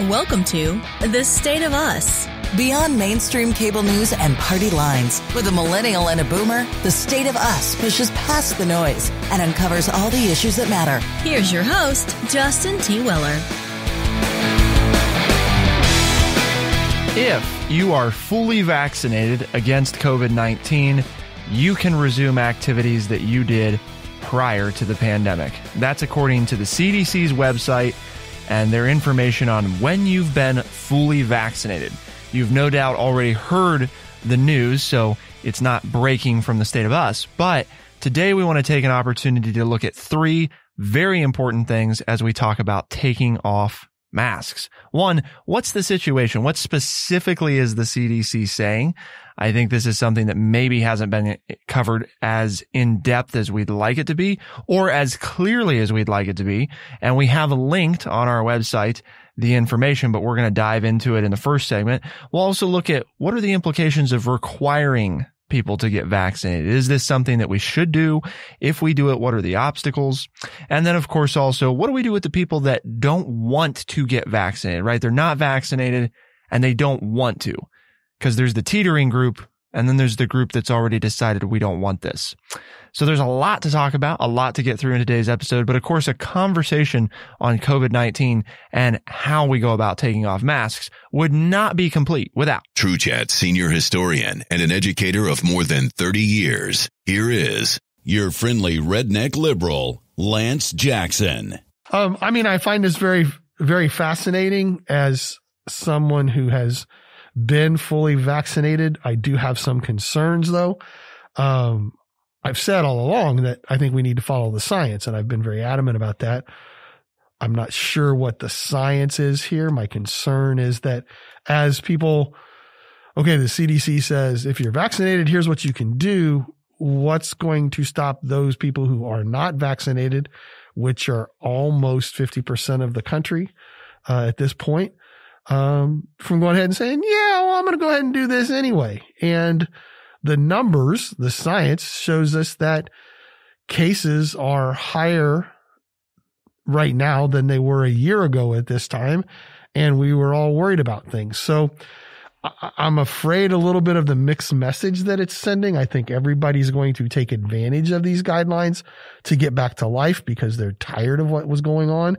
Welcome to The State of Us. Beyond mainstream cable news and party lines, with a millennial and a boomer, The State of Us pushes past the noise and uncovers all the issues that matter. Here's your host, Justin T. Weller. If you are fully vaccinated against COVID-19, you can resume activities that you did prior to the pandemic. That's according to the CDC's website and their information on when you've been fully vaccinated. You've no doubt already heard the news, so it's not breaking from the State of Us. But today we want to take an opportunity to look at three very important things as we talk about taking off masks. One, what's the situation? What specifically is the CDC saying? I think this is something that maybe hasn't been covered as in depth as we'd like it to be, or as clearly as we'd like it to be. And we have linked on our website the information, but we're going to dive into it in the first segment. We'll also look at what are the implications of requiring people to get vaccinated. Is this something that we should do? If we do it, what are the obstacles? And then, of course, also, what do we do with the people that don't want to get vaccinated, right? They're not vaccinated and they don't want to, because there's the teetering group, and then there's the group that's already decided we don't want this. So there's a lot to talk about, a lot to get through in today's episode, but of course, a conversation on COVID-19 and how we go about taking off masks would not be complete without TrueChat senior historian and an educator of more than 30 years. Here is your friendly redneck liberal, Lance Jackson. I find this very, very fascinating as someone who has been fully vaccinated. I do have some concerns, though. I've said all along that I think we need to follow the science, and I've been very adamant about that. I'm not sure what the science is here. My concern is that as people, okay, the CDC says, if you're vaccinated, here's what you can do. What's going to stop those people who are not vaccinated, which are almost 50% of the country at this point, from going ahead and saying, yeah, well, I'm going to go ahead and do this anyway? And the numbers, the science shows us that cases are higher right now than they were a year ago at this time. And we were all worried about things. So I'm afraid a little bit of the mixed message that it's sending. I think everybody's going to take advantage of these guidelines to get back to life because they're tired of what was going on.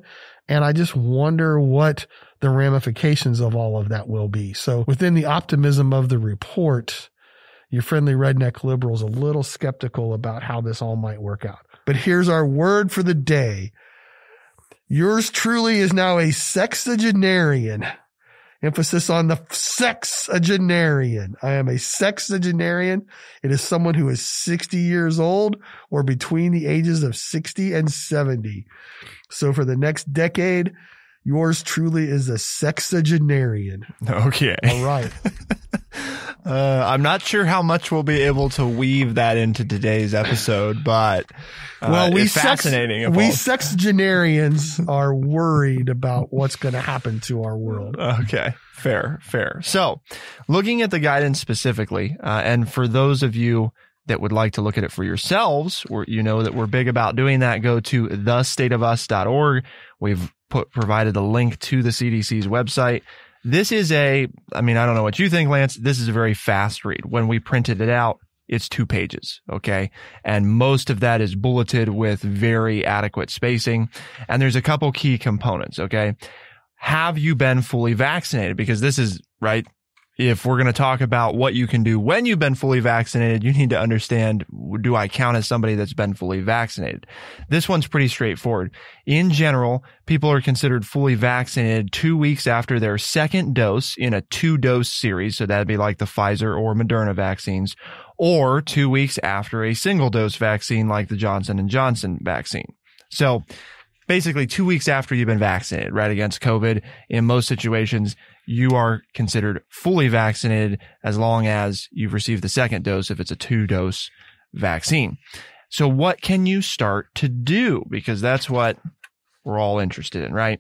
And I just wonder what the ramifications of all of that will be. So within the optimism of the report, your friendly redneck liberal's a little skeptical about how this all might work out. But here's our word for the day. Yours truly is now a sexagenarian. Emphasis on the sexagenarian. I am a sexagenarian. It is someone who is 60 years old or between the ages of 60 and 70. So for the next decade, yours truly is a sexagenarian. Okay. All right. I'm not sure how much we'll be able to weave that into today's episode, but fascinating. We sexagenarians are worried about what's going to happen to our world. Okay. Fair. So looking at the guidance specifically, and for those of you that would like to look at it for yourselves, or you know that we're big about doing that, go to thestateofus.org. We've provided a link to the CDC's website. This is I don't know what you think, Lance. This is a very fast read. When we printed it out, it's 2 pages, okay? And most of that is bulleted with very adequate spacing. And there's a couple key components, okay? Have you been fully vaccinated? Because this is, right, if we're going to talk about what you can do when you've been fully vaccinated, you need to understand, do I count as somebody that's been fully vaccinated? This one's pretty straightforward. In general, people are considered fully vaccinated 2 weeks after their second dose in a 2-dose series. So that'd be like the Pfizer or Moderna vaccines, or 2 weeks after a single-dose vaccine like the Johnson and Johnson vaccine. So basically 2 weeks after you've been vaccinated, right, against COVID, in most situations, you are considered fully vaccinated as long as you've received the second dose if it's a 2-dose vaccine. So what can you start to do? Because that's what we're all interested in, right?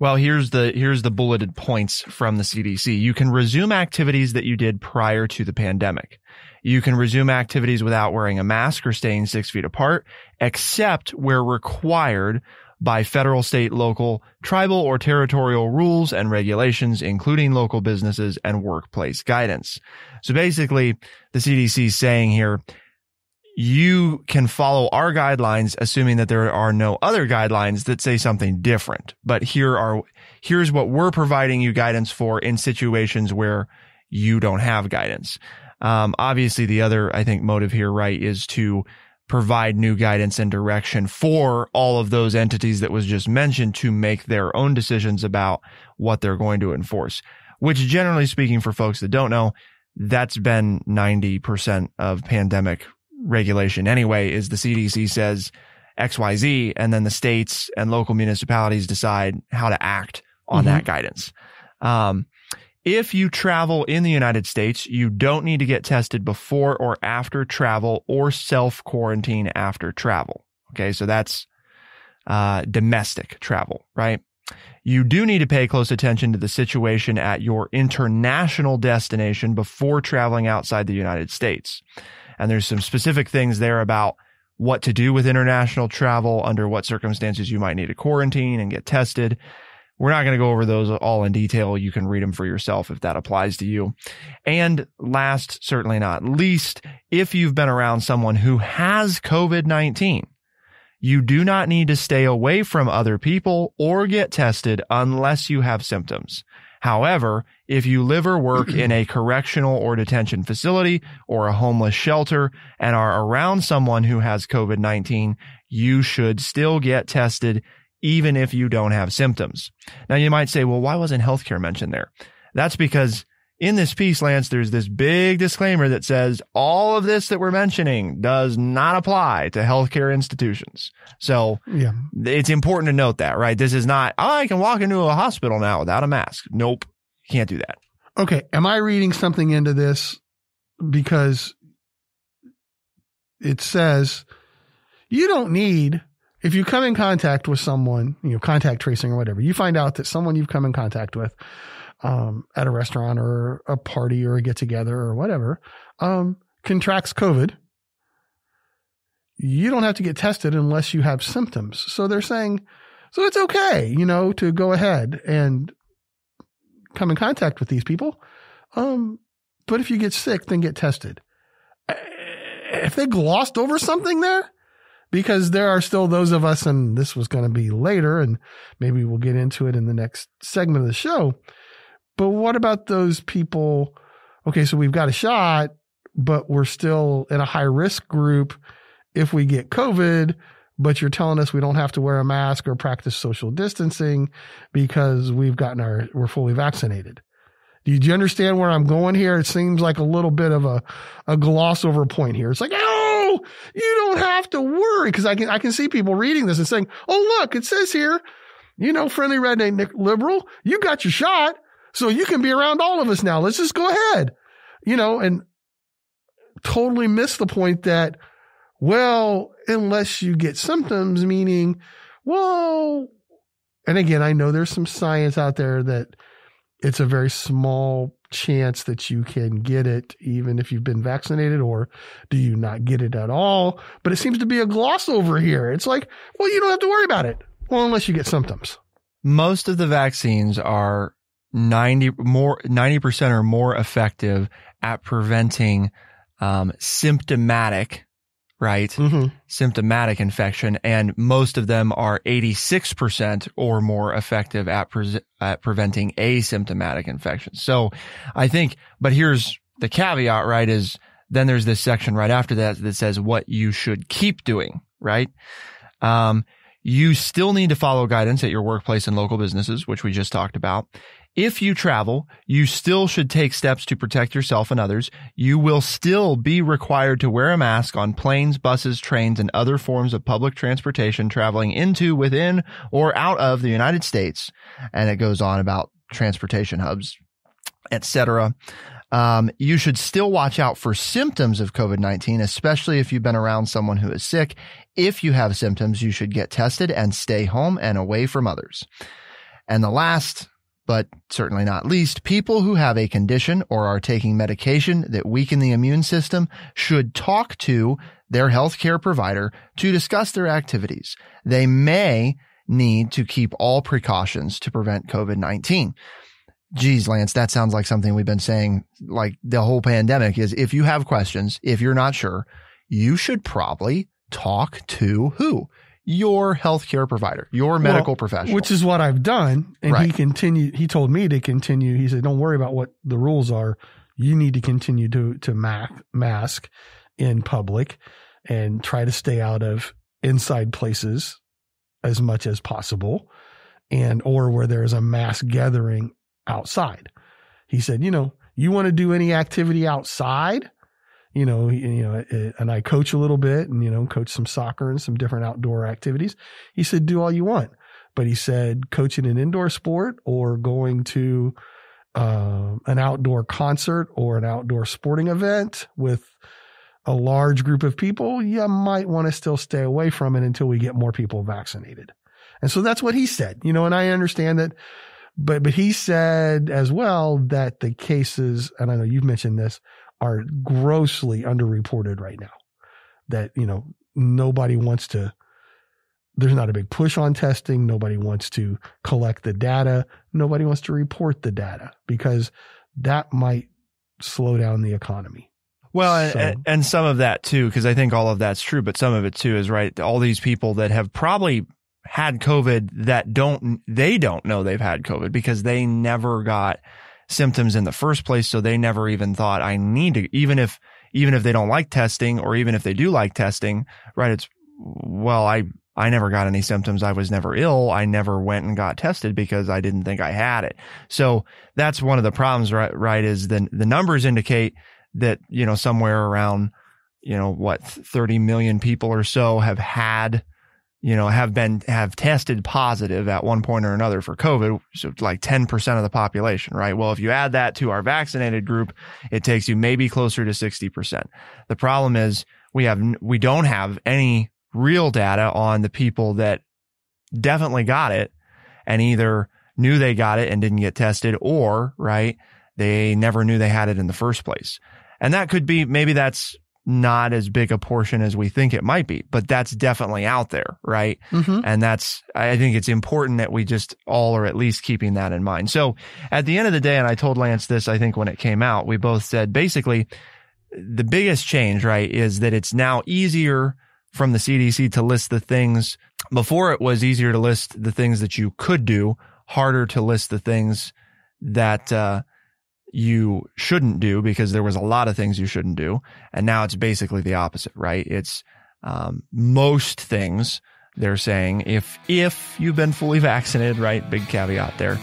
Well, here's the bulleted points from the CDC. You can resume activities that you did prior to the pandemic. You can resume activities without wearing a mask or staying 6 feet apart, except where required by federal, state, local, tribal, or territorial rules and regulations, including local businesses and workplace guidance. So basically, the CDC is saying here, you can follow our guidelines, assuming that there are no other guidelines that say something different. But here's what we're providing you guidance for in situations where you don't have guidance. Obviously, the other, I think, motive here, right, is to provide new guidance and direction for all of those entities that was just mentioned to make their own decisions about what they're going to enforce, which generally speaking, for folks that don't know, that's been 90% of pandemic regulation anyway, is the CDC says XYZ, and then the states and local municipalities decide how to act on that guidance. If you travel in the United States, you don't need to get tested before or after travel or self-quarantine after travel. Okay, so that's domestic travel, right? You do need to pay close attention to the situation at your international destination before traveling outside the United States. And there's some specific things there about what to do with international travel, under what circumstances you might need to quarantine and get tested. We're not going to go over those all in detail. You can read them for yourself if that applies to you. And last, certainly not least, if you've been around someone who has COVID-19, you do not need to stay away from other people or get tested unless you have symptoms. However, if you live or work in a correctional or detention facility or a homeless shelter and are around someone who has COVID-19, you should still get tested even if you don't have symptoms. Now, you might say, well, why wasn't healthcare mentioned there? That's because in this piece, Lance, there's this big disclaimer that says all of this that we're mentioning does not apply to healthcare institutions. So yeah, it's important to note that, right? This is not, oh, I can walk into a hospital now without a mask. Nope, you can't do that. Okay, am I reading something into this? Because it says you don't need... If you come in contact with someone, you know, contact tracing or whatever, you find out that someone you've come in contact with at a restaurant or a party or a get-together or whatever contracts COVID, you don't have to get tested unless you have symptoms. So they're saying, so it's okay, you know, to go ahead and come in contact with these people. But if you get sick, then get tested. If they glossed over something there, because there are still those of us, and this was going to be later, and maybe we'll get into it in the next segment of the show. But what about those people? Okay, so we've got a shot, but we're still in a high risk group if we get COVID, but you're telling us we don't have to wear a mask or practice social distancing because we've gotten we're fully vaccinated. Do you understand where I'm going here? It seems like a little bit of a gloss over point here. It's like, oh, you don't have to worry. Because I can see people reading this and saying, oh, look, it says here, you know, friendly redneck liberal, you got your shot, so you can be around all of us now. Let's just go ahead, you know, and totally miss the point that, well, unless you get symptoms, meaning, well, and again, I know there's some science out there that it's a very small chance that you can get it even if you've been vaccinated, or do you not get it at all? But it seems to be a gloss over here. It's like, well, you don't have to worry about it. Well, unless you get symptoms. Most of the vaccines are 90% or more effective at preventing symptomatic, right? Symptomatic infection. And most of them are 86% or more effective at preventing asymptomatic infection. So I think, but here's the caveat, right? Is then there's this section right after that that says what you should keep doing, right? You still need to follow guidance at your workplace and local businesses, which we just talked about. If you travel, you still should take steps to protect yourself and others. You will still be required to wear a mask on planes, buses, trains, and other forms of public transportation traveling into, within, or out of the United States. And it goes on about transportation hubs, etc. You should still watch out for symptoms of COVID-19, especially if you've been around someone who is sick. If you have symptoms, you should get tested and stay home and away from others. And the last, but certainly not least, people who have a condition or are taking medication that weaken the immune system should talk to their healthcare provider to discuss their activities. They may need to keep all precautions to prevent COVID-19. Geez, Lance, that sounds like something we've been saying like the whole pandemic is if you have questions, if you're not sure, you should probably talk to who? Your healthcare provider, your medical professional. Which is what I've done. And right. He told me to continue. He said, don't worry about what the rules are. You need to continue to mask in public and try to stay out of inside places as much as possible and or where there is a mass gathering outside. He said, you know, you want to do any activity outside, you know, and I coach a little bit and, you know, coach some soccer and some different outdoor activities. He said, do all you want. But he said, coaching an indoor sport or going to an outdoor concert or an outdoor sporting event with a large group of people, you might want to still stay away from it until we get more people vaccinated. And so that's what he said, you know, and I understand that. But he said as well that the cases, and I know you've mentioned this, are grossly underreported right now. That, you know, nobody wants to, there's not a big push on testing. Nobody wants to collect the data. Nobody wants to report the data because that might slow down the economy. Well, so. And some of that too, because I think all of that's true, but some of it too is right. All these people that have probably had COVID that they don't know they've had COVID because they never got symptoms in the first place. So they never even thought I need to, even if they don't like testing or even if they do like testing, right. It's, well, I never got any symptoms. I was never ill. I never went and got tested because I didn't think I had it. So that's one of the problems, right is the numbers indicate that, you know, somewhere around, you know, what 30 million people or so have had, you know, have tested positive at one point or another for COVID, so like 10% of the population, right? Well, if you add that to our vaccinated group, it takes you maybe closer to 60%. The problem is we don't have any real data on the people that definitely got it and either knew they got it and didn't get tested or, right, they never knew they had it in the first place. And that could be, maybe that's not as big a portion as we think it might be, but that's definitely out there, right? Mm-hmm. And that's, I think it's important that we just all are at least keeping that in mind. So at the end of the day, and I told Lance this, I think when it came out, we both said basically the biggest change, right, is that it's now easier from the CDC to list the things. Before it was easier to list the things that you could do, harder to list the things that, you shouldn't do because there was a lot of things you shouldn't do. And now it's basically the opposite, right? It's most things they're saying, if you've been fully vaccinated, right? Big caveat there.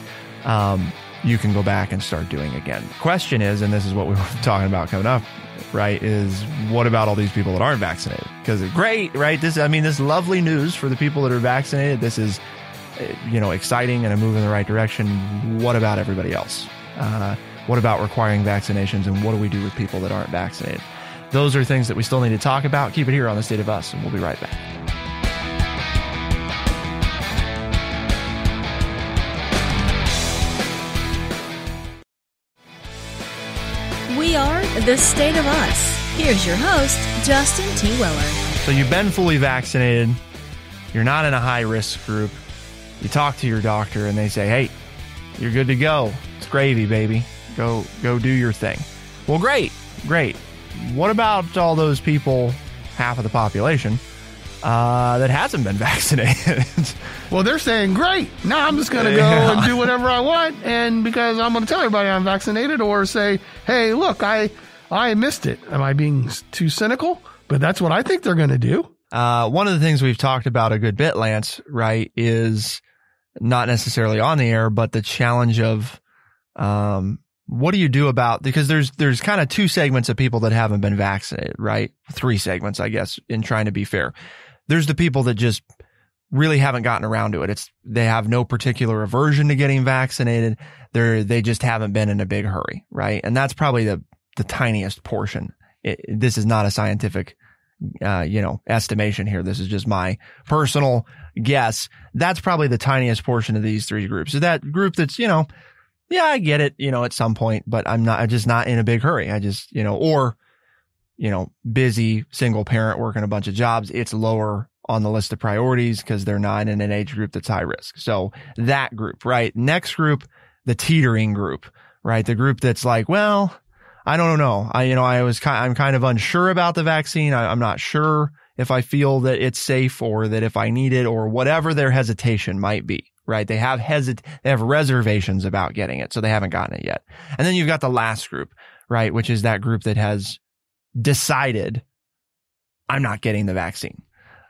You can go back and start doing again. Question is, and this is what we were talking about coming up, right? Is what about all these people that aren't vaccinated? Because it's great, right? This lovely news for the people that are vaccinated. This is, you know, exciting and a move in the right direction. What about everybody else? What about requiring vaccinations and what do we do with people that aren't vaccinated? Those are things that we still need to talk about. Keep it here on The State of Us, and we'll be right back. We are The State of Us. Here's your host, Justin T. Weller. So you've been fully vaccinated. You're not in a high-risk group. You talk to your doctor, and they say, hey, you're good to go. It's gravy, baby. Go do your thing. Well, great. What about all those people, half of the population, that hasn't been vaccinated? Well, they're saying, great. Now I'm just going to go and do whatever I want. And because I'm going to tell everybody I'm vaccinated or say, hey, look, I missed it. Am I being too cynical? But that's what I think they're going to do. One of the things we've talked about a good bit, Lance, right, is not necessarily on the air, but the challenge of, what do you do about, because there's kind of two segments of people that haven't been vaccinated, right? Three segments, I guess, in trying to be fair. There's the people that just really haven't gotten around to it. They have no particular aversion to getting vaccinated. They just haven't been in a big hurry, right? And that's probably the tiniest portion. This is not a scientific, estimation here. This is just my personal guess. That's probably the tiniest portion of these three groups. So that group that's, you know, yeah, I get it, you know, at some point, but I'm just not in a big hurry. I just, you know, or, you know, busy single parent working a bunch of jobs. It's lower on the list of priorities because they're not in an age group that's high risk. So that group, right? Next group, the teetering group, right? The group that's like, well, I don't know. I'm kind of unsure about the vaccine. I'm not sure if I feel that it's safe or that if I need it or whatever their hesitation might be, right? They have reservations about getting it, so they haven't gotten it yet. And then you've got the last group, right? Which is that group that has decided, I'm not getting the vaccine.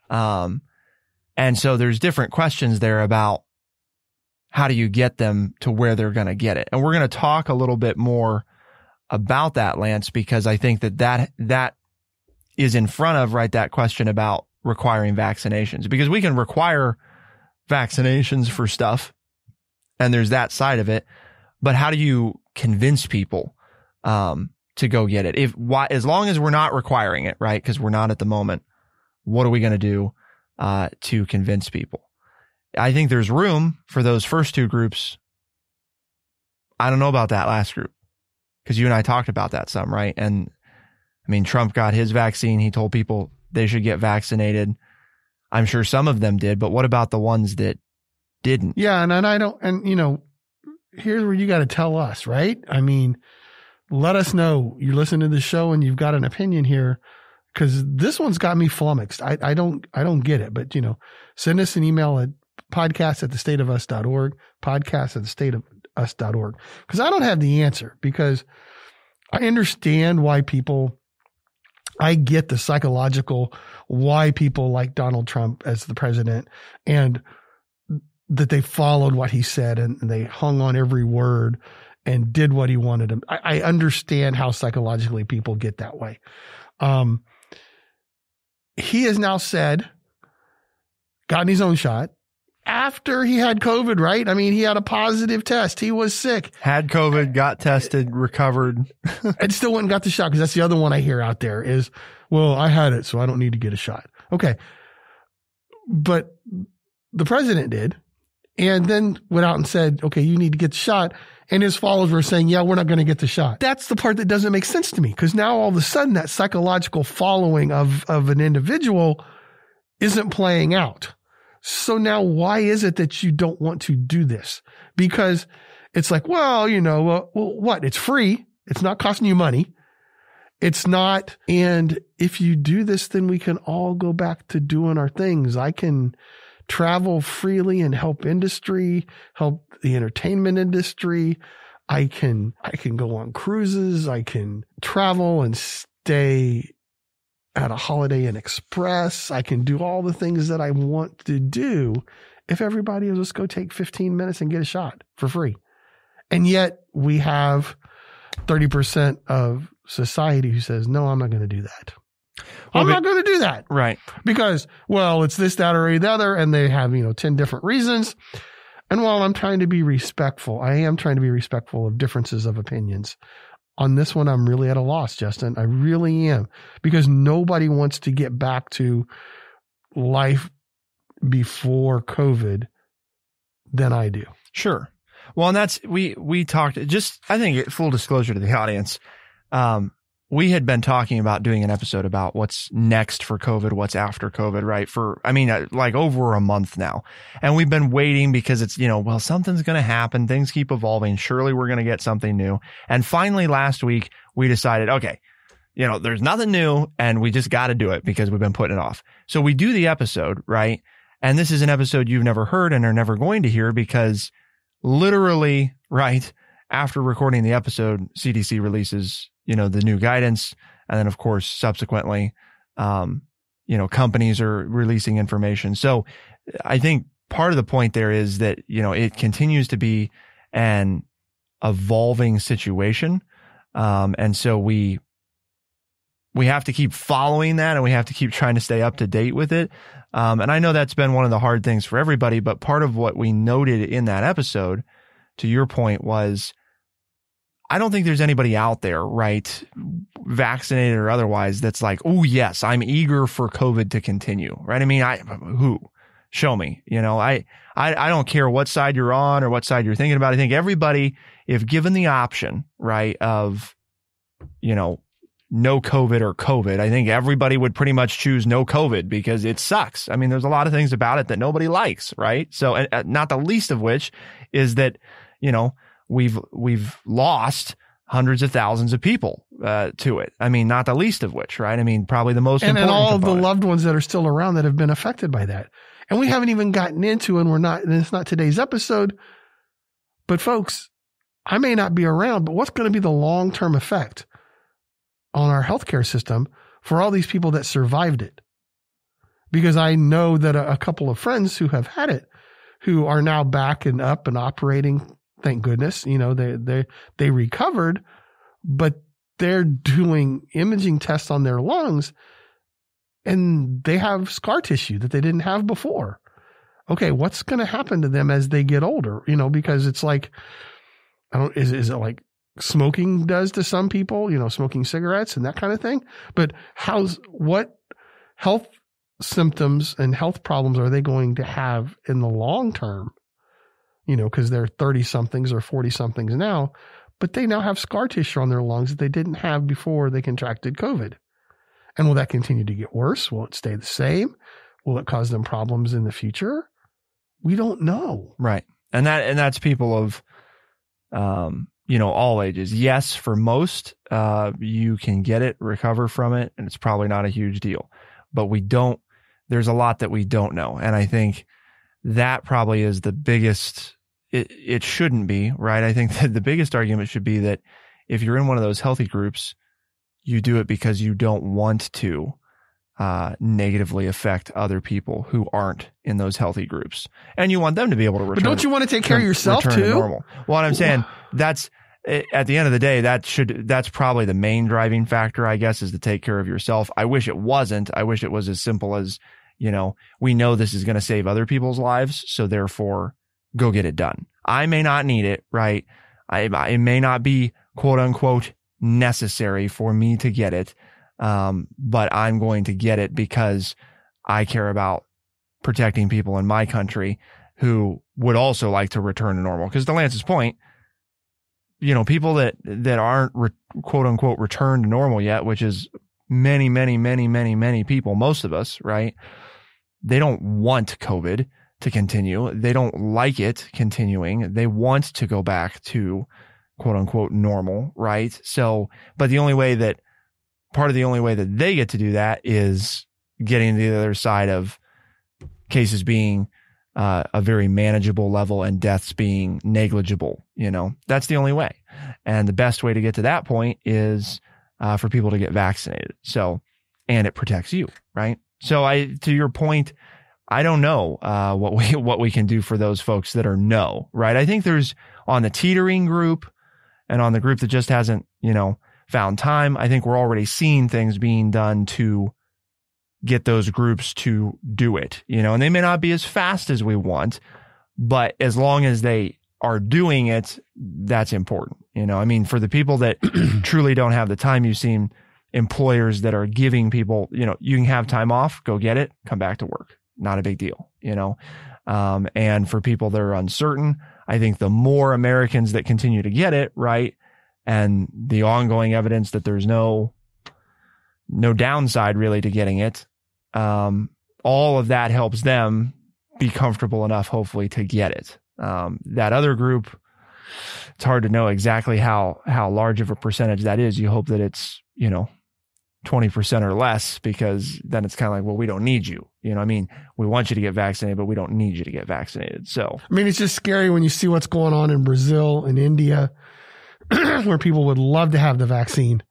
And so there's different questions there about how do you get them to where they're going to get it? And we're going to talk a little bit more about that, Lance, because I think that is in front of, right, that question about requiring vaccinations, because we can require vaccinations for stuff and there's that side of it. But how do you convince people to go get it? As long as we're not requiring it, right, because we're not at the moment, what are we going to do to convince people? I think there's room for those first two groups. I don't know about that last group, because you and I talked about that some, right? And I mean, Trump got his vaccine. He told people they should get vaccinated. I'm sure some of them did, but what about the ones that didn't? Yeah, and I don't, and you know, here's where you got to tell us, right? I mean, let us know. You listen to the show and you've got an opinion here, because this one's got me flummoxed. I don't get it, but you know, send us an email at podcast@thestateofus.org, podcast@thestateofus.org, because I don't have the answer, because I understand why people, I get the psychological, why people like Donald Trump as the president, and that they followed what he said and they hung on every word and did what he wanted them. I understand how psychologically people get that way. He has now said, gotten his own shot, after he had COVID, right? I mean, he had a positive test. He was sick. Had COVID, got tested, recovered. And still went and got the shot, because that's the other one I hear out there is, well, I had it, so I don't need to get a shot. Okay. But the president did, and then went out and said, okay, you need to get the shot. And his followers were saying, yeah, we're not going to get the shot. That's the part that doesn't make sense to me, because now all of a sudden that psychological following of an individual isn't playing out. So now why is it that you don't want to do this? Because it's like, well, you know, well, what? It's free. It's not costing you money. It's not. And if you do this, then we can all go back to doing our things. I can travel freely and help industry, help the entertainment industry. I can go on cruises. I can travel and stay at a Holiday Inn Express. I can do all the things that I want to do if everybody will just go take 15 minutes and get a shot for free. And yet we have 30% of society who says, no, I'm not going to do that. I'm not going to do that. Right. Because, well, it's this, that, or the other, and they have, you know, 10 different reasons. And while I'm trying to be respectful, I am trying to be respectful of differences of opinions. On this one, I'm really at a loss, Justin. I really am, because nobody wants to get back to life before COVID than I do. Sure. Well, and that's, we talked, just, I think, full disclosure to the audience, we had been talking about doing an episode about what's next for COVID, what's after COVID, right? For, I mean, like over a month now. And we've been waiting because it's, you know, well, something's going to happen. Things keep evolving. Surely we're going to get something new. And finally, last week, we decided, okay, you know, there's nothing new and we just got to do it because we've been putting it off. So we do the episode, right? And this is an episode you've never heard and are never going to hear, because literally, right, after recording the episode, CDC releases, you know, the new guidance. And then, of course, subsequently, you know, companies are releasing information. So I think part of the point there is that, you know, it continues to be an evolving situation. And so we have to keep following that, and we have to keep trying to stay up to date with it. And I know that's been one of the hard things for everybody, but part of what we noted in that episode, to your point, was I don't think there's anybody out there, right, vaccinated or otherwise, that's like, oh, yes, I'm eager for COVID to continue, right? I mean, who? Show me. You know, I don't care what side you're on or what side you're thinking about. I think everybody, if given the option, right, of, you know, no COVID or COVID. I think everybody would pretty much choose no COVID because it sucks. I mean, there's a lot of things about it that nobody likes, right? So, and not the least of which is that, you know, we've lost hundreds of thousands of people to it. I mean, not the least of which, right? I mean, probably the most important. And all of the loved ones that are still around that have been affected by that. And we haven't even gotten into, and it's not today's episode, but folks, I may not be around, but what's going to be the long-term effect on our healthcare system for all these people that survived it? Because I know that a couple of friends who have had it, who are now back and up and operating, thank goodness, you know, they recovered, but they're doing imaging tests on their lungs and they have scar tissue that they didn't have before. Okay, what's going to happen to them as they get older? You know, because it's like, is it like smoking does to some people, you know, smoking cigarettes and that kind of thing? But what health symptoms and health problems are they going to have in the long term? You know, because they're 30-somethings or 40-somethings now, but they now have scar tissue on their lungs that they didn't have before they contracted COVID. And will that continue to get worse? Will it stay the same? Will it cause them problems in the future? We don't know. Right. And that's people of, you know, all ages. Yes, for most, you can get it, recover from it, and it's probably not a huge deal. But there's a lot that we don't know. And I think that probably is the biggest, it shouldn't be, right? I think that the biggest argument should be that if you're in one of those healthy groups, you do it because you don't want to negatively affect other people who aren't in those healthy groups. And you want them to be able to return. But don't you want to take care of yourself too? To normal. Well, I'm saying that's, at the end of the day, that's probably the main driving factor, I guess, is to take care of yourself. I wish it wasn't. I wish it was as simple as, you know, we know this is going to save other people's lives, so therefore go get it done. I may not need it, right? I may not be, quote unquote, necessary for me to get it, but I'm going to get it because I care about protecting people in my country who would also like to return to normal. Because to Lance's point, you know, people that aren't quote unquote returned to normal yet, which is many, many, many, many, many people, most of us, right? They don't want COVID to continue. They don't like it continuing. They want to go back to quote unquote normal, right? So, but the only way that they get to do that is getting to the other side of cases being a very manageable level and deaths being negligible. You know, that's the only way. And the best way to get to that point is for people to get vaccinated. So, and it protects you, right? So to your point, I don't know what we can do for those folks that are no, right? I think there's on the teetering group, and on the group that just hasn't, you know, found time, I think we're already seeing things being done to get those groups to do it, you know, and they may not be as fast as we want, but as long as they are doing it, that's important. You know, I mean, for the people that truly don't have the time, you've seen employers that are giving people, you know, you can have time off, go get it, come back to work. Not a big deal, you know. And for people that are uncertain, I think the more Americans that continue to get it, right, and the ongoing evidence that there's no downside really to getting it, all of that helps them be comfortable enough, hopefully, to get it. That other group, it's hard to know exactly how large of a percentage that is. You hope that it's, you know, 20% or less, because then it's kind of like, well, we don't need you. You know, I mean, we want you to get vaccinated, but we don't need you to get vaccinated. So, I mean, it's just scary when you see what's going on in Brazil and India, where people would love to have the vaccine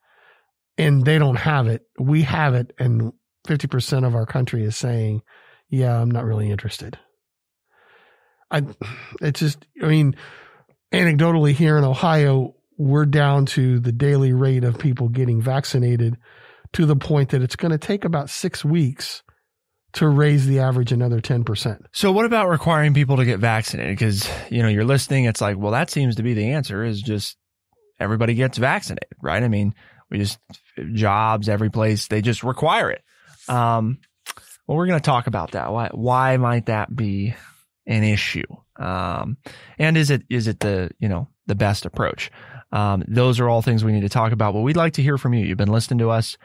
and they don't have it. We have it. And 50% of our country is saying, yeah, I'm not really interested. I mean, anecdotally here in Ohio, we're down to the daily rate of people getting vaccinated, to the point that it's going to take about 6 weeks to raise the average another 10%. So what about requiring people to get vaccinated? Because, you know, you're listening, it's like, well, that seems to be the answer, is just everybody gets vaccinated, right? I mean, jobs, every place, they just require it. Well, we're going to talk about that. Why might that be an issue? And is it the, you know, the best approach? Those are all things we need to talk about, but we'd like to hear from you. You've been listening to us.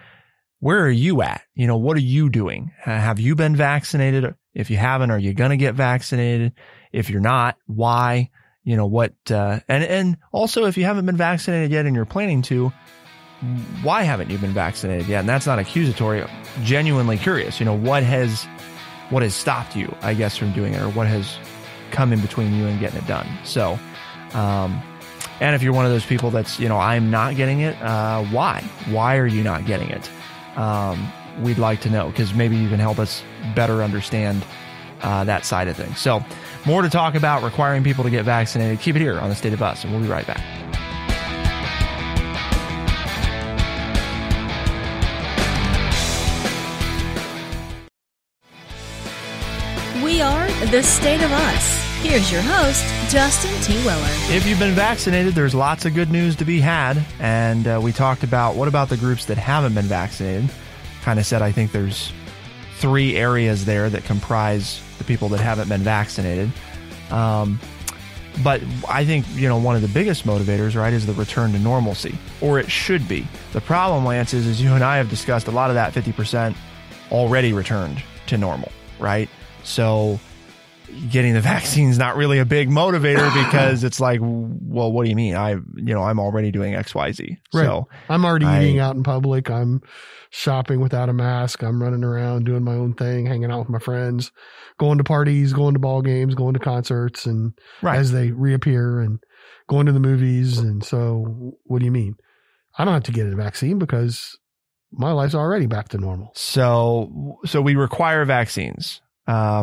Where are you at? You know, what are you doing? Have you been vaccinated? If you haven't, are you going to get vaccinated? If you're not, why? You know, what, and also if you haven't been vaccinated yet and you're planning to, why haven't you been vaccinated yet? And that's not accusatory, genuinely curious, you know, what has stopped you, I guess, from doing it, or what has come in between you and getting it done. So, and if you're one of those people that's, you know, I'm not getting it, why? Why are you not getting it? We'd like to know, because maybe you can help us better understand that side of things. So more to talk about requiring people to get vaccinated. Keep it here on The State of Us, and we'll be right back. We are The State of Us. Here's your host, Justin T. Weller. If you've been vaccinated, there's lots of good news to be had. And we talked about, what about the groups that haven't been vaccinated? Kind of said, I think there's 3 areas there that comprise the people that haven't been vaccinated. But I think, you know, one of the biggest motivators, right, is the return to normalcy, or it should be. The problem, Lance, is you and I have discussed, a lot of that 50% already returned to normal, right? So getting the vaccine is not really a big motivator, because it's like, well, what do you mean? I'm already doing XYZ. Right. So I'm already eating out in public. I'm shopping without a mask. I'm running around doing my own thing, hanging out with my friends, going to parties, going to ball games, going to concerts, and as they reappear, and going to the movies. And so what do you mean? I don't have to get a vaccine because my life's already back to normal. So we require vaccines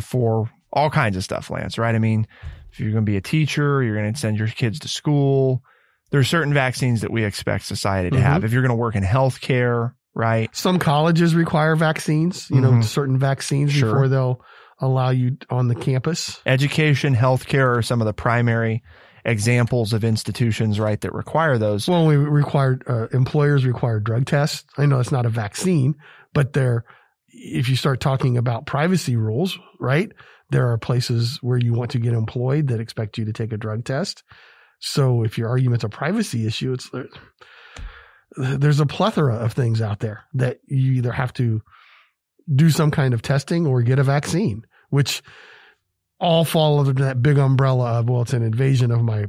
for all kinds of stuff, Lance, right? I mean, if you're going to be a teacher, you're going to send your kids to school. There are certain vaccines that we expect society to have. If you're going to work in healthcare, right? Some colleges require vaccines, you know, certain vaccines before they'll allow you on the campus. Education, healthcare are some of the primary examples of institutions, right, that require those. Well, we required, employers require drug tests. I know it's not a vaccine, but if you start talking about privacy rules, right? There are places where you want to get employed that expect you to take a drug test. So if your argument's a privacy issue, there's a plethora of things out there that you either have to do some kind of testing or get a vaccine, which all fall under that big umbrella of, well, it's an invasion of my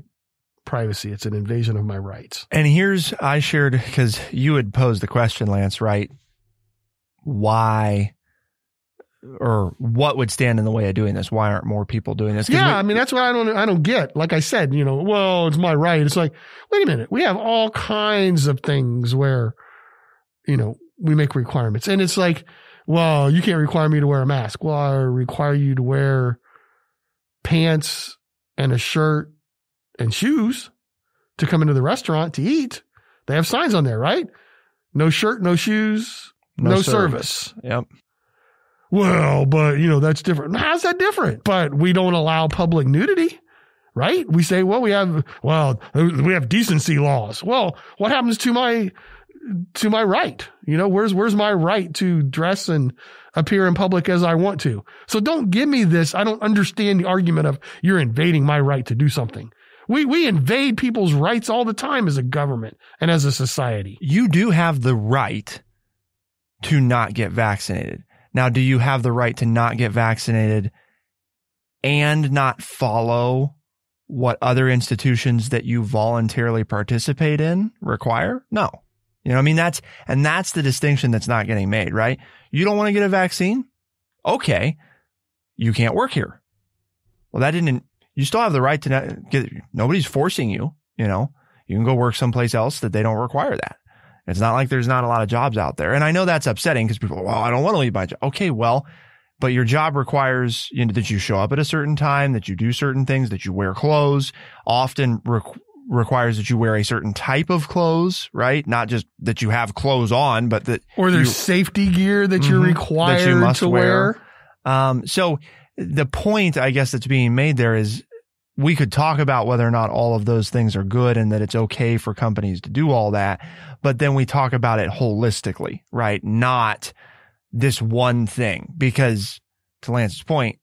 privacy. It's an invasion of my rights. And I shared, because you had posed the question, Lance, right? Why, or what would stand in the way of doing this? Why aren't more people doing this? Yeah, I mean, that's what I don't get. Like I said, you know, well, it's my right. It's like, wait a minute. We have all kinds of things where, you know, we make requirements. And it's like, well, you can't require me to wear a mask. Well, I require you to wear pants and a shirt and shoes to come into the restaurant to eat. They have signs on there, right? No shirt, no shoes, no service. Yep. Well, but, you know, that's different. How's that different? But we don't allow public nudity, right? We say, well, we have decency laws. Well, what happens to my right? You know, where's my right to dress and appear in public as I want to? So don't give me this. I don't understand the argument of you're invading my right to do something. We invade people's rights all the time as a government and as a society. You do have the right to not get vaccinated. Now, do you have the right to not get vaccinated and not follow what other institutions that you voluntarily participate in require? No. You know, I mean, that's the distinction that's not getting made, right? You don't want to get a vaccine? Okay. You can't work here. Well, you still have the right to not get, nobody's forcing you, you know, you can go work someplace else that they don't require that. It's not like there's not a lot of jobs out there. And I know that's upsetting because people, well, I don't want to leave my job. Okay, well, but your job requires, you know, that you show up at a certain time, that you do certain things, that you wear clothes, often requires that you wear a certain type of clothes, right? Not just that you have clothes on, but that. Or there's safety gear that you're required that you must wear. So the point, I guess, that's being made there is, we could talk about whether or not all of those things are good and that it's okay for companies to do all that, but then we talk about it holistically, right? Not this one thing, because to Lance's point,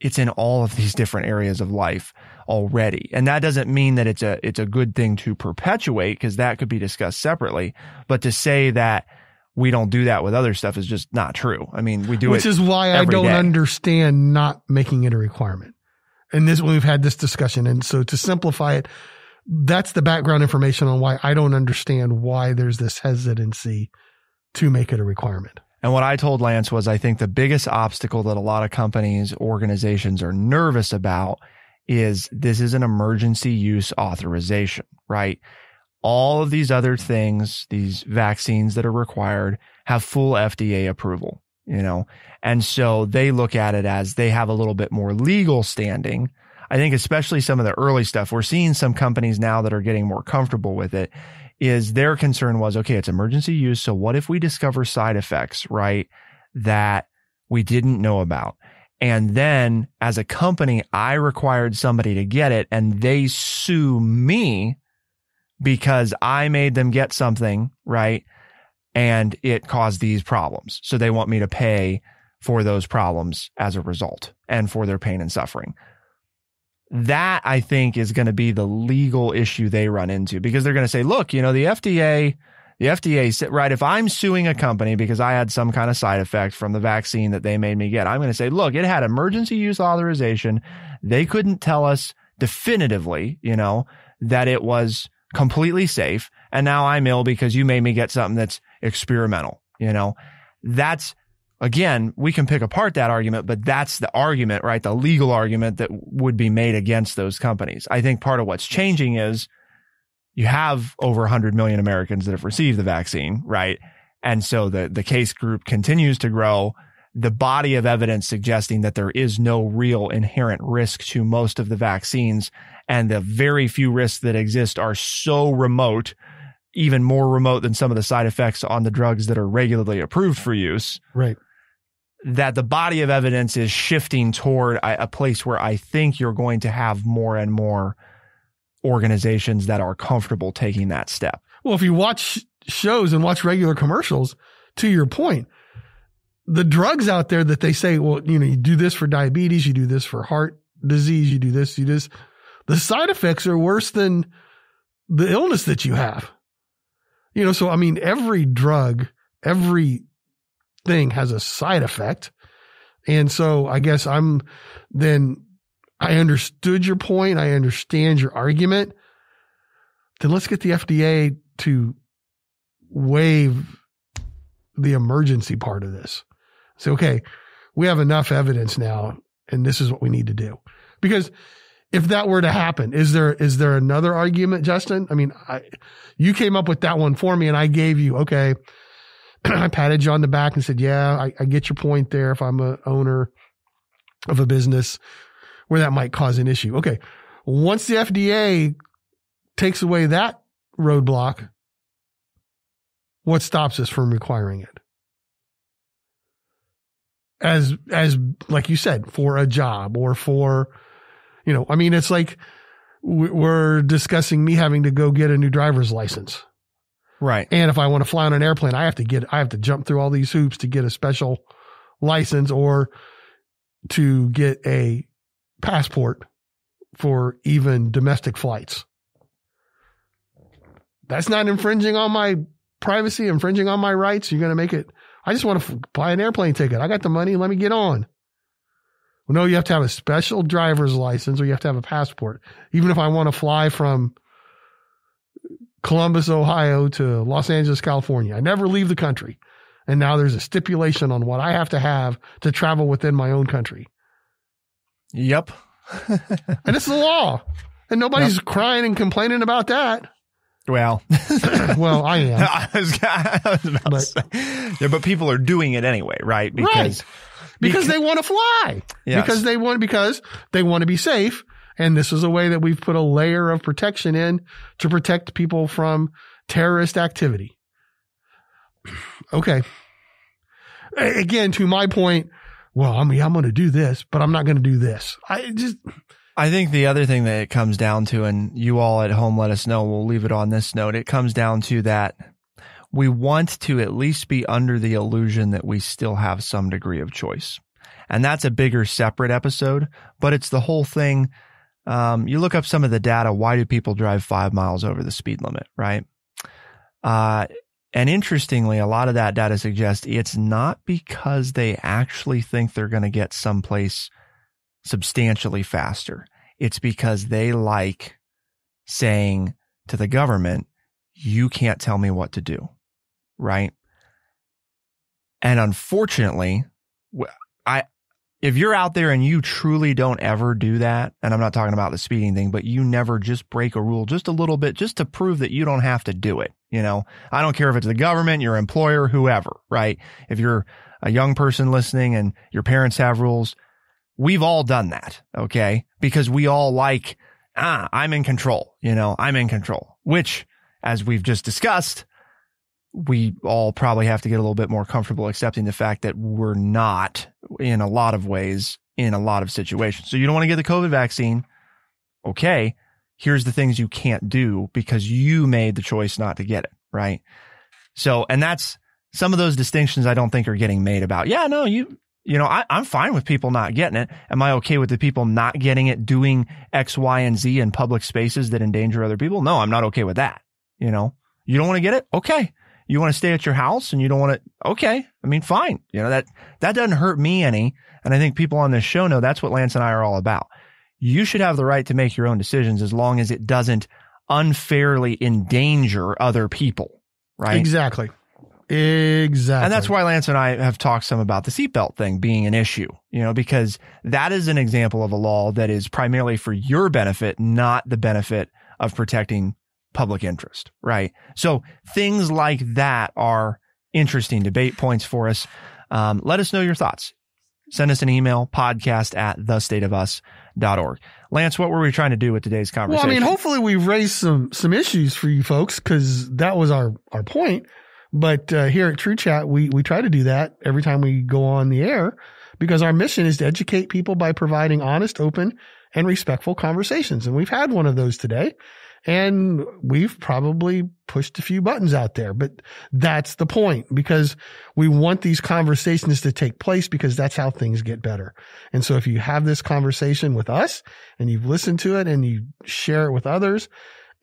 it's in all of these different areas of life already. And that doesn't mean that it's a good thing to perpetuate, because that could be discussed separately. But to say that we don't do that with other stuff is just not true. I mean, we do it. Which is why I don't understand not making it a requirement. And this, we've had this discussion. And so to simplify it, that's the background information on why I don't understand why there's this hesitancy to make it a requirement. And what I told Lance was, I think the biggest obstacle that a lot of companies, organizations are nervous about is this is an emergency use authorization, right? All of these other things, these vaccines that are required, have full FDA approval, you know? And so they look at it as they have a little bit more legal standing. I think especially some of the early stuff, we're seeing some companies now that are getting more comfortable with it, is their concern was, okay, it's emergency use. So what if we discover side effects, right, that we didn't know about? And then as a company, I required somebody to get it and they sue me because I made them get something, right? And it caused these problems. So they want me to pay for those problems as a result and for their pain and suffering. That, I think, is going to be the legal issue they run into, because they're going to say, look, you know, the FDA, right, if I'm suing a company because I had some kind of side effect from the vaccine that they made me get, I'm going to say, look, it had emergency use authorization. They couldn't tell us definitively, you know, that it was completely safe. And now I'm ill because you made me get something that's experimental. You know, that's, again, we can pick apart that argument, but that's the argument, right? The legal argument that would be made against those companies. I think part of what's changing is you have over 100 million Americans that have received the vaccine, right? And so the case group continues to grow. The body of evidence suggesting that there is no real inherent risk to most of the vaccines, and the very few risks that exist are so remote, even more remote than some of the side effects on the drugs that are regularly approved for use. Right. That the body of evidence is shifting toward a place where I think you're going to have more and more organizations that are comfortable taking that step. Well, if you watch shows and watch regular commercials, to your point, the drugs out there that they say, well, you know, you do this for diabetes, you do this for heart disease, you do this, you do this. The side effects are worse than the illness that you have. You know, so I mean, every drug, every thing has a side effect. And so I guess I understood your point. I understand your argument. Then let's get the FDA to waive the emergency part of this. So, okay, we have enough evidence now, and this is what we need to do. Because if that were to happen, is there another argument, Justin? I mean, you came up with that one for me, and I gave you, okay, I patted you on the back and said, yeah, I get your point there if I'm an owner of a business where that might cause an issue. Okay, once the FDA takes away that roadblock, what stops us from requiring it? As like you said, for a job or for, you know, I mean, it's like we're discussing me having to go get a new driver's license. Right. And if I want to fly on an airplane, I have to jump through all these hoops to get a special license or to get a passport for even domestic flights. That's not infringing on my privacy, infringing on my rights. You're going to make it. I just want to buy an airplane ticket. I got the money. Let me get on. No, you have to have a special driver's license or you have to have a passport. Even if I want to fly from Columbus, Ohio to Los Angeles, California, I never leave the country. And now there's a stipulation on what I have to travel within my own country. Yep. And it's the law. And nobody's crying and complaining about that. Well, well, I am. But people are doing it anyway, right? Because they want to fly. Yes. Because they want to be safe. And this is a way that we've put a layer of protection in to protect people from terrorist activity. Okay. Again, to my point, well, I mean, I'm going to do this, but I'm not going to do this. I think the other thing that it comes down to, and you all at home let us know, we'll leave it on this note, it comes down to that we want to at least be under the illusion that we still have some degree of choice. And that's a bigger separate episode, but it's the whole thing. You look up some of the data. Why do people drive 5 miles over the speed limit, right? And interestingly, a lot of that data suggests it's not because they actually think they're going to get someplace substantially faster. It's because they like saying to the government, you can't tell me what to do, right? And unfortunately, if you're out there and you truly don't ever do that, and I'm not talking about the speeding thing, but you never just break a rule just a little bit just to prove that you don't have to do it. You know, I don't care if it's the government, your employer, whoever, right? If you're a young person listening and your parents have rules, we've all done that, okay? Because we all like, I'm in control, you know, I'm in control, which, as we've just discussed, we all probably have to get a little bit more comfortable accepting the fact that we're not, in a lot of ways, in a lot of situations. So you don't want to get the COVID vaccine. Okay, here's the things you can't do because you made the choice not to get it, right? So, and that's some of those distinctions I don't think are getting made about. Yeah, no, you know, I'm fine with people not getting it. Am I okay with the people not getting it doing X, Y, and Z in public spaces that endanger other people? No, I'm not okay with that. You know, you don't want to get it? Okay. You want to stay at your house and you don't want to, okay, I mean, fine. You know, that doesn't hurt me any. And I think people on this show know that's what Lance and I are all about. You should have the right to make your own decisions as long as it doesn't unfairly endanger other people, right? Exactly. And that's why Lance and I have talked some about the seatbelt thing being an issue, you know, because that is an example of a law that is primarily for your benefit, not the benefit of protecting public interest, right? So things like that are interesting debate points for us. Let us know your thoughts. Send us an email, podcast@thestateofus.org. Lance, what were we trying to do with today's conversation? Well, I mean, hopefully we've raised some issues for you folks, because that was our point. But here at TrueChat, we try to do that every time we go on the air, because our mission is to educate people by providing honest, open, and respectful conversations. And we've had one of those today. And we've probably pushed a few buttons out there, but that's the point, because we want these conversations to take place, because that's how things get better. And so if you have this conversation with us and you've listened to it and you share it with others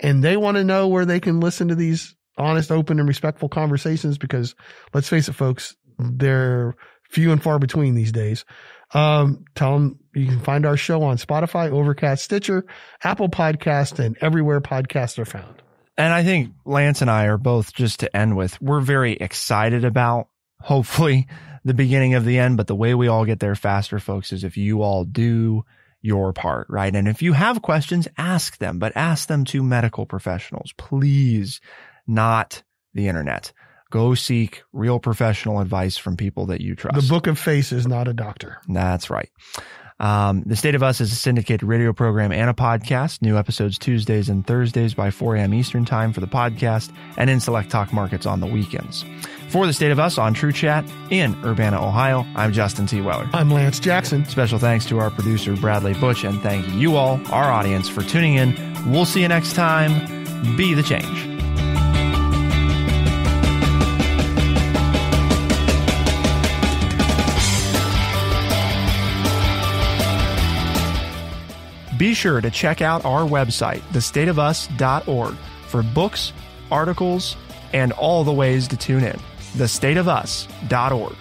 and they want to know where they can listen to these honest, open, and respectful conversations, because let's face it, folks, they're few and far between these days. Tell them you can find our show on Spotify, Overcast, Stitcher, Apple Podcasts, and everywhere podcasts are found. And I think Lance and I are both, just to end with, we're very excited about, hopefully, the beginning of the end. But the way we all get there faster, folks, is if you all do your part, right? And if you have questions, ask them, but ask them to medical professionals, please, not the internet. Go seek real professional advice from people that you trust. The Book of Face is not a doctor. That's right. The State of Us is a syndicated radio program and a podcast. New episodes Tuesdays and Thursdays by 4 a.m. Eastern Time for the podcast, and in select talk markets on the weekends. For The State of Us on TrueChat in Urbana, Ohio, I'm Justin T. Weller. I'm Lance Jackson. Special thanks to our producer, Bradley Butch, and thank you all, our audience, for tuning in. We'll see you next time. Be the change. Be sure to check out our website, thestateofus.org, for books, articles, and all the ways to tune in. Thestateofus.org.